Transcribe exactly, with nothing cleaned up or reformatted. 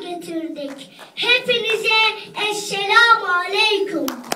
getirdik. Hepinize Esselamu Aleyküm.